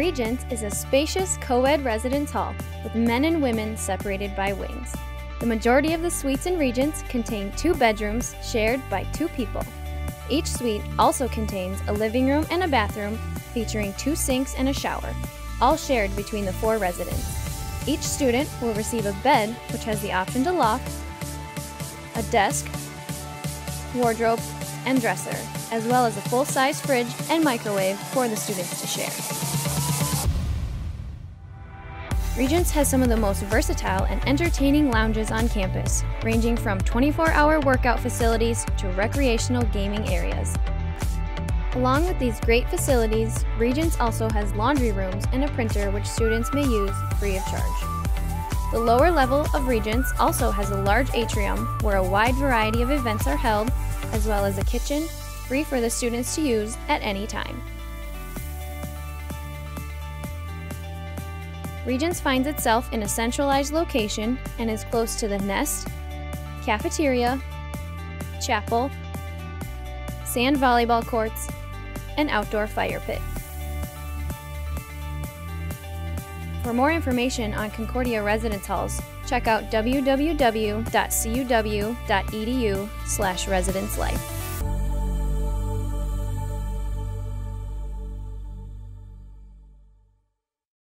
Regents is a spacious co-ed residence hall with men and women separated by wings. The majority of the suites in Regents contain 2 bedrooms shared by 2 people. Each suite also contains a living room and a bathroom featuring 2 sinks and a shower, all shared between the 4 residents. Each student will receive a bed, which has the option to lock, a desk, wardrobe, and dresser, as well as a full-size fridge and microwave for the students to share. Regents has some of the most versatile and entertaining lounges on campus, ranging from 24-hour workout facilities to recreational gaming areas. Along with these great facilities, Regents also has laundry rooms and a printer which students may use free of charge. The lower level of Regents also has a large atrium where a wide variety of events are held, as well as a kitchen, free for the students to use at any time. Regents finds itself in a centralized location and is close to the Nest, cafeteria, chapel, sand volleyball courts, and outdoor fire pit. For more information on Concordia residence halls, check out www.cuw.edu/residence-life.